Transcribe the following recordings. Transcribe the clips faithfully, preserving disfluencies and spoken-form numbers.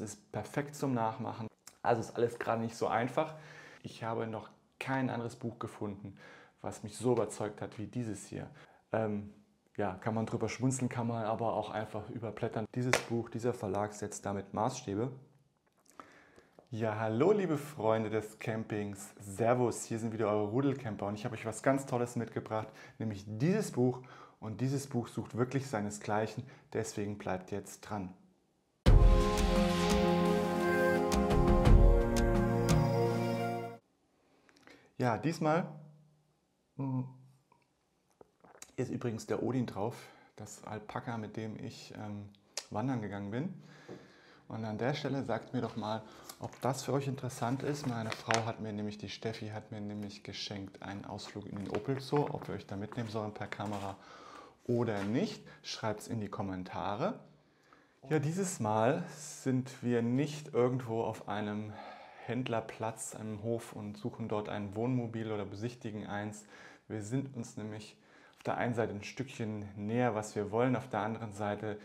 Das ist perfekt zum Nachmachen. Also ist alles gerade nicht so einfach. Ich habe noch kein anderes Buch gefunden, was mich so überzeugt hat wie dieses hier. Ähm, ja, kann man drüber schmunzeln, kann man aber auch einfach überblättern. Dieses Buch, dieser Verlag setzt damit Maßstäbe. Ja, hallo liebe Freunde des Campings. Servus, hier sind wieder eure Rudelcamper und ich habe euch was ganz Tolles mitgebracht, nämlich dieses Buch. Und dieses Buch sucht wirklich seinesgleichen, deswegen bleibt jetzt dran. Ja, diesmal ist übrigens der Odin drauf, das Alpaka, mit dem ich ähm, wandern gegangen bin. Und an der Stelle sagt mir doch mal, ob das für euch interessant ist. Meine Frau hat mir nämlich, die Steffi hat mir nämlich geschenkt, einen Ausflug in den Opel-Zoo. Ob wir euch da mitnehmen sollen per Kamera oder nicht, schreibt es in die Kommentare. Ja, dieses Mal sind wir nicht irgendwo auf einem Händlerplatz, einem Hof und suchen dort ein Wohnmobil oder besichtigen eins. Wir sind uns nämlich auf der einen Seite ein Stückchen näher, was wir wollen. Auf der anderen Seite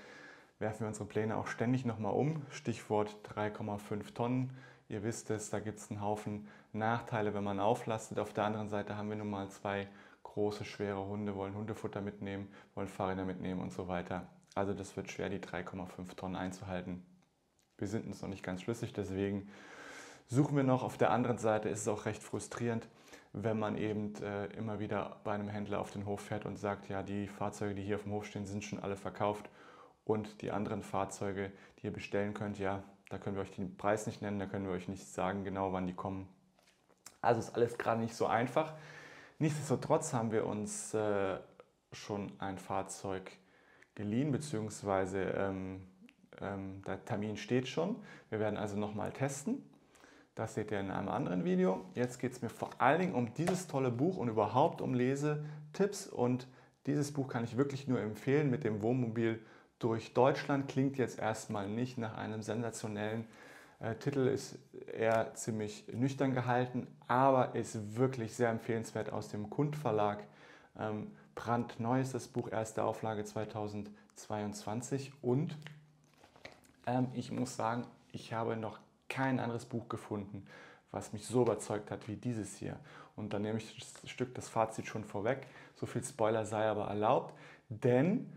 werfen wir unsere Pläne auch ständig nochmal um. Stichwort drei Komma fünf Tonnen. Ihr wisst es, da gibt es einen Haufen Nachteile, wenn man auflastet. Auf der anderen Seite haben wir nun mal zwei große, schwere Hunde, wollen Hundefutter mitnehmen, wollen Fahrräder mitnehmen und so weiter. Also das wird schwer, die drei Komma fünf Tonnen einzuhalten. Wir sind uns noch nicht ganz schlüssig, deswegen suchen wir noch. Auf der anderen Seite ist es auch recht frustrierend, wenn man eben äh, immer wieder bei einem Händler auf den Hof fährt und sagt, ja, die Fahrzeuge, die hier auf dem Hof stehen, sind schon alle verkauft. Und die anderen Fahrzeuge, die ihr bestellen könnt, ja, da können wir euch den Preis nicht nennen, da können wir euch nicht sagen genau, wann die kommen. Also ist alles gerade nicht so einfach. Nichtsdestotrotz haben wir uns äh, schon ein Fahrzeug geliehen, beziehungsweise ähm, ähm, der Termin steht schon. Wir werden also nochmal testen. Das seht ihr in einem anderen Video. Jetzt geht es mir vor allen Dingen um dieses tolle Buch und überhaupt um Lesetipps. Und dieses Buch kann ich wirklich nur empfehlen, mit dem Wohnmobil durch Deutschland. Klingt jetzt erstmal nicht nach einem sensationellen äh, Titel, ist eher ziemlich nüchtern gehalten, aber ist wirklich sehr empfehlenswert, aus dem Kundverlag. Ähm, brandneu ist das Buch, erste Auflage zweitausendzweiundzwanzig. Und ähm, ich muss sagen, ich habe noch kein anderes Buch gefunden, was mich so überzeugt hat wie dieses hier. Und dann nehme ich das Stück, das Fazit schon vorweg. So viel Spoiler sei aber erlaubt, denn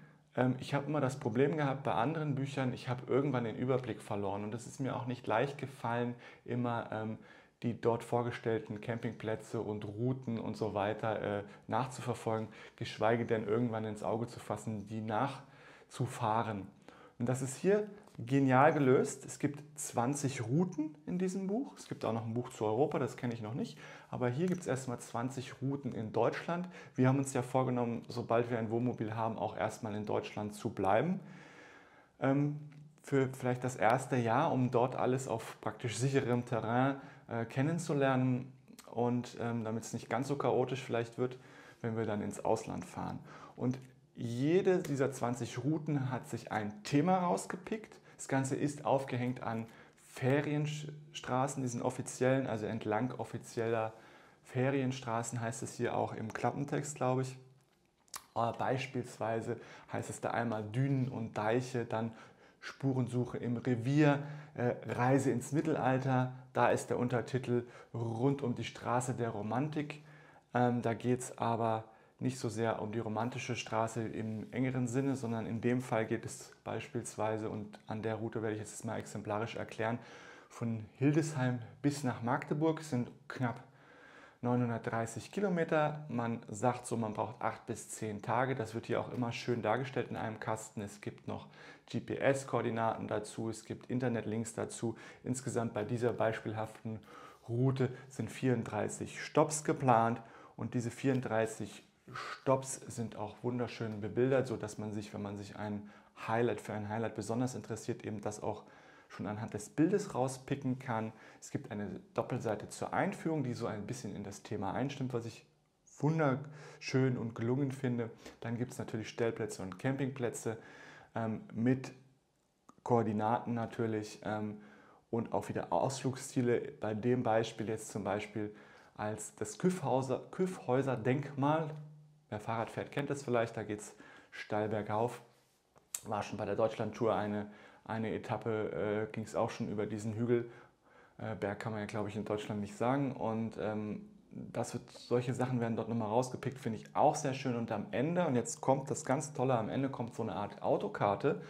ich habe immer das Problem gehabt bei anderen Büchern, ich habe irgendwann den Überblick verloren und es ist mir auch nicht leicht gefallen, immer ähm, die dort vorgestellten Campingplätze und Routen und so weiter äh, nachzuverfolgen, geschweige denn irgendwann ins Auge zu fassen, die nachzufahren. Und das ist hier genial gelöst. Es gibt zwanzig Routen in diesem Buch. Es gibt auch noch ein Buch zu Europa, das kenne ich noch nicht. Aber hier gibt es erstmal zwanzig Routen in Deutschland. Wir haben uns ja vorgenommen, sobald wir ein Wohnmobil haben, auch erstmal in Deutschland zu bleiben. Ähm, für vielleicht das erste Jahr, um dort alles auf praktisch sicherem Terrain äh, kennenzulernen. Und ähm, damit es nicht ganz so chaotisch vielleicht wird, wenn wir dann ins Ausland fahren. Und jede dieser zwanzig Routen hat sich ein Thema rausgepickt. Das Ganze ist aufgehängt an Ferienstraßen, diesen offiziellen, also entlang offizieller Ferienstraßen heißt es hier auch im Klappentext, glaube ich. Aber beispielsweise heißt es da einmal Dünen und Deiche, dann Spurensuche im Revier, äh, Reise ins Mittelalter. Da ist der Untertitel Rund um die Straße der Romantik. Ähm, da geht es aber nicht so sehr um die romantische Straße im engeren Sinne, sondern in dem Fall geht es beispielsweise, und an der Route werde ich jetzt mal exemplarisch erklären, von Hildesheim bis nach Magdeburg sind knapp neunhundertdreißig Kilometer. Man sagt so, man braucht acht bis zehn Tage. Das wird hier auch immer schön dargestellt in einem Kasten. Es gibt noch G P S-Koordinaten dazu, es gibt Internetlinks dazu. Insgesamt bei dieser beispielhaften Route sind vierunddreißig Stopps geplant und diese vierunddreißig Stopps sind auch wunderschön bebildert, sodass man sich, wenn man sich ein Highlight für ein Highlight besonders interessiert, eben das auch schon anhand des Bildes rauspicken kann. Es gibt eine Doppelseite zur Einführung, die so ein bisschen in das Thema einstimmt, was ich wunderschön und gelungen finde. Dann gibt es natürlich Stellplätze und Campingplätze ähm, mit Koordinaten natürlich ähm, und auch wieder Ausflugsziele. Bei dem Beispiel jetzt zum Beispiel als das Kyffhäuser-Denkmal. Wer Fahrrad fährt, kennt das vielleicht, da geht es steil bergauf. War schon bei der Deutschland-Tour eine, Eine Etappe äh, ging es auch schon über diesen Hügel. Äh, Berg kann man ja, glaube ich, in Deutschland nicht sagen. Und ähm, das wird, solche Sachen werden dort nochmal rausgepickt, finde ich auch sehr schön. Und am Ende, und jetzt kommt das ganz Tolle, am Ende kommt so eine Art Autokarte,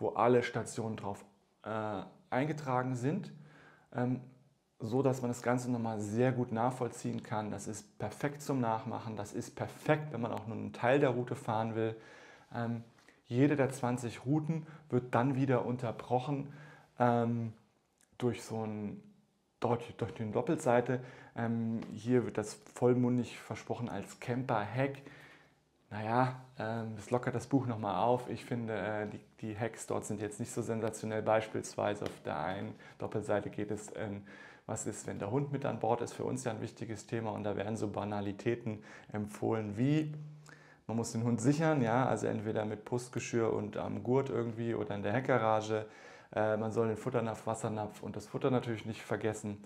wo alle Stationen drauf äh, eingetragen sind, ähm, so dass man das Ganze nochmal sehr gut nachvollziehen kann. Das ist perfekt zum Nachmachen, das ist perfekt, wenn man auch nur einen Teil der Route fahren will. Ähm, jede der zwanzig Routen wird dann wieder unterbrochen ähm, durch so ein Durch, durch die Doppelseite. Ähm, hier wird das vollmundig versprochen als Camper-Hack. Naja, ähm, das lockert das Buch nochmal auf. Ich finde, äh, die, die Hacks dort sind jetzt nicht so sensationell. Beispielsweise auf der einen Doppelseite geht es in, was ist, wenn der Hund mit an Bord ist, für uns ja ein wichtiges Thema. Und da werden so Banalitäten empfohlen wie, man muss den Hund sichern, ja, also entweder mit Brustgeschirr und am Gurt irgendwie oder in der Heckgarage. Man soll den Futternapf, Wassernapf und das Futter natürlich nicht vergessen.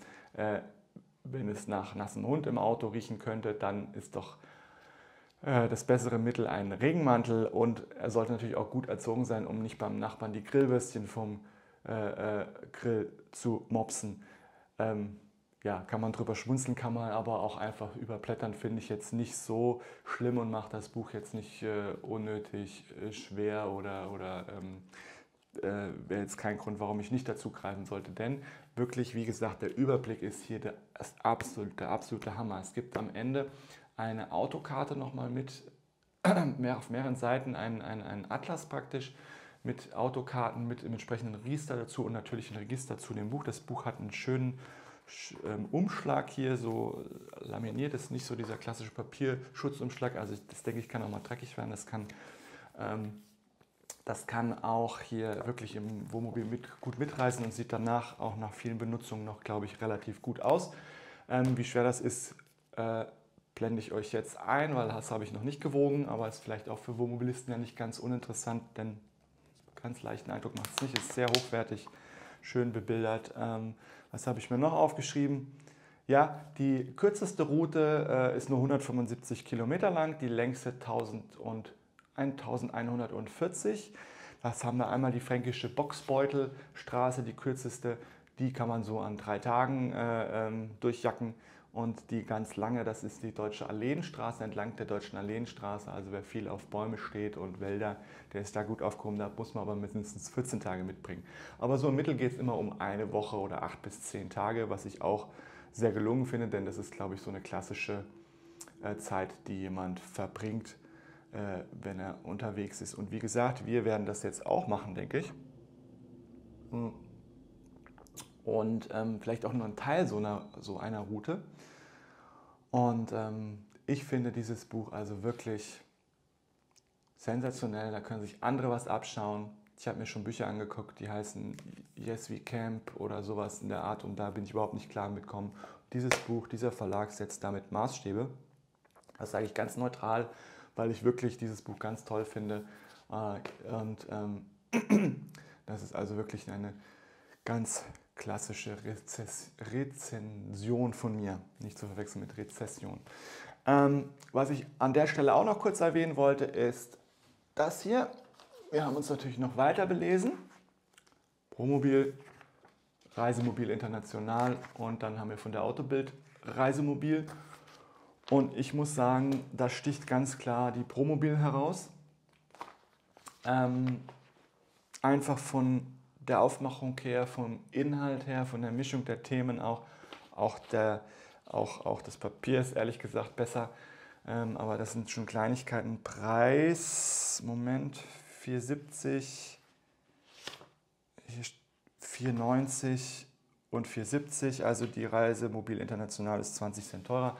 Wenn es nach nassem Hund im Auto riechen könnte, dann ist doch das bessere Mittel ein Regenmantel. Und er sollte natürlich auch gut erzogen sein, um nicht beim Nachbarn die Grillwürstchen vom Grill zu mopsen. Ja, kann man drüber schmunzeln, kann man aber auch einfach überblättern, finde ich jetzt nicht so schlimm und macht das Buch jetzt nicht unnötig schwer oder... oder Äh, wäre jetzt kein Grund, warum ich nicht dazu greifen sollte, denn wirklich, wie gesagt, der Überblick ist hier der, ist absolut, der absolute Hammer. Es gibt am Ende eine Autokarte nochmal mit, mehr auf mehreren Seiten, einen, einen, einen Atlas praktisch, mit Autokarten, mit dem entsprechenden Register dazu und natürlich ein Register zu dem Buch. Das Buch hat einen schönen ähm, Umschlag hier, so laminiert, ist nicht so dieser klassische Papierschutzumschlag, also ich, das denke ich kann auch mal dreckig werden, das kann... Ähm, Das kann auch hier wirklich im Wohnmobil mit, gut mitreißen und sieht danach auch nach vielen Benutzungen noch, glaube ich, relativ gut aus. Ähm, wie schwer das ist, äh, blende ich euch jetzt ein, weil das habe ich noch nicht gewogen, aber ist vielleicht auch für Wohnmobilisten ja nicht ganz uninteressant, denn ganz leichten Eindruck macht es nicht, ist sehr hochwertig, schön bebildert. Ähm, was habe ich mir noch aufgeschrieben? Ja, die kürzeste Route äh, ist nur hundertfünfundsiebzig Kilometer lang, die längste elfhundertvierzig. Das haben wir einmal die Fränkische Boxbeutelstraße, die kürzeste, die kann man so an drei Tagen äh, ähm, durchjacken. Und die ganz lange, das ist die deutsche Alleenstraße, entlang der deutschen Alleenstraße. Also wer viel auf Bäume steht und Wälder, der ist da gut aufgehoben. Da muss man aber mindestens vierzehn Tage mitbringen. Aber so im Mittel geht es immer um eine Woche oder acht bis zehn Tage, was ich auch sehr gelungen finde, denn das ist, glaube ich, so eine klassische äh, Zeit, die jemand verbringt, wenn er unterwegs ist. Und wie gesagt, wir werden das jetzt auch machen, denke ich. Und ähm, vielleicht auch nur ein Teil so einer, so einer Route. Und ähm, ich finde dieses Buch also wirklich sensationell. Da können sich andere was abschauen. Ich habe mir schon Bücher angeguckt, die heißen Yes We Camp oder sowas in der Art. Und da bin ich überhaupt nicht klar mitgekommen. Dieses Buch, dieser Verlag setzt damit Maßstäbe. Das sage ich ganz neutral, weil ich wirklich dieses Buch ganz toll finde. Und ähm, das ist also wirklich eine ganz klassische Rezess Rezension von mir. Nicht zu verwechseln mit Rezession. Ähm, was ich an der Stelle auch noch kurz erwähnen wollte, ist das hier. Wir haben uns natürlich noch weiter belesen. Promobil, Reisemobil International und dann haben wir von der Autobild Reisemobil. Und ich muss sagen, da sticht ganz klar die Promobil heraus. Ähm, einfach von der Aufmachung her, vom Inhalt her, von der Mischung der Themen auch. Auch, der, auch, auch das Papier ist ehrlich gesagt besser. Ähm, aber das sind schon Kleinigkeiten. Preis, Moment, vier siebzig, vier neunzig und vier siebzig. Also die Reisemobil International ist zwanzig Cent teurer.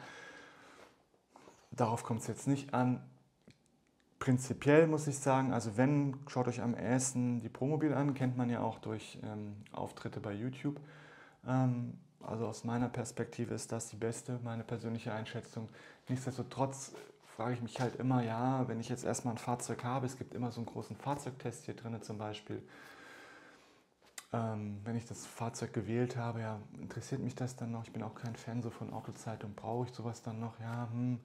Darauf kommt es jetzt nicht an. Prinzipiell muss ich sagen, also wenn, schaut euch am ehesten die Promobil an, kennt man ja auch durch ähm, Auftritte bei YouTube. Ähm, also aus meiner Perspektive ist das die beste, meine persönliche Einschätzung. Nichtsdestotrotz frage ich mich halt immer, ja, wenn ich jetzt erstmal ein Fahrzeug habe, es gibt immer so einen großen Fahrzeugtest hier drin zum Beispiel. Ähm, wenn ich das Fahrzeug gewählt habe, ja, interessiert mich das dann noch? Ich bin auch kein Fan so von Autozeitung, brauche ich sowas dann noch? Ja, hm.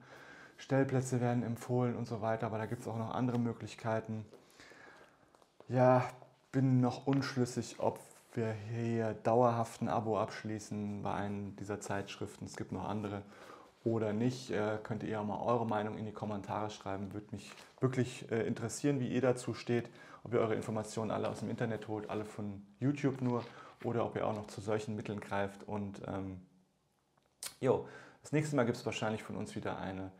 Stellplätze werden empfohlen und so weiter, aber da gibt es auch noch andere Möglichkeiten. Ja, bin noch unschlüssig, ob wir hier dauerhaft ein Abo abschließen bei einem dieser Zeitschriften. Es gibt noch andere oder nicht. Äh, könnt ihr auch mal eure Meinung in die Kommentare schreiben. Würde mich wirklich äh, interessieren, wie ihr dazu steht. Ob ihr eure Informationen alle aus dem Internet holt, alle von YouTube nur. Oder ob ihr auch noch zu solchen Mitteln greift. Und ähm, jo, das nächste Mal gibt es wahrscheinlich von uns wieder eine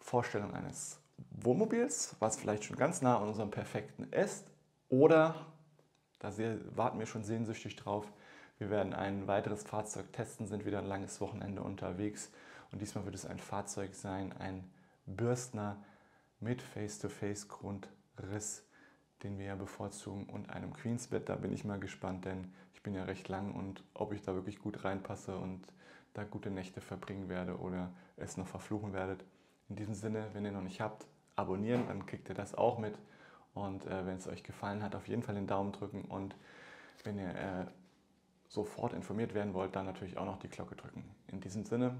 Vorstellung eines Wohnmobils, was vielleicht schon ganz nah an unserem perfekten ist. Oder, da warten wir schon sehnsüchtig drauf, wir werden ein weiteres Fahrzeug testen, sind wieder ein langes Wochenende unterwegs. Und diesmal wird es ein Fahrzeug sein, ein Bürstner mit Face-to-Face-Grundriss, den wir ja bevorzugen, und einem Queensbett. Da bin ich mal gespannt, denn ich bin ja recht lang und ob ich da wirklich gut reinpasse und da gute Nächte verbringen werde oder es noch verfluchen werdet. In diesem Sinne, wenn ihr noch nicht habt, abonnieren, dann kriegt ihr das auch mit. Und äh, wenn es euch gefallen hat, auf jeden Fall den Daumen drücken. Und wenn ihr äh, sofort informiert werden wollt, dann natürlich auch noch die Glocke drücken. In diesem Sinne,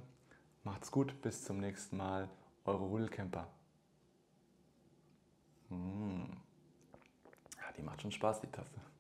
macht's gut, bis zum nächsten Mal. Eure Rudelcamper. Mmh. Ja, die macht schon Spaß, die Tasse.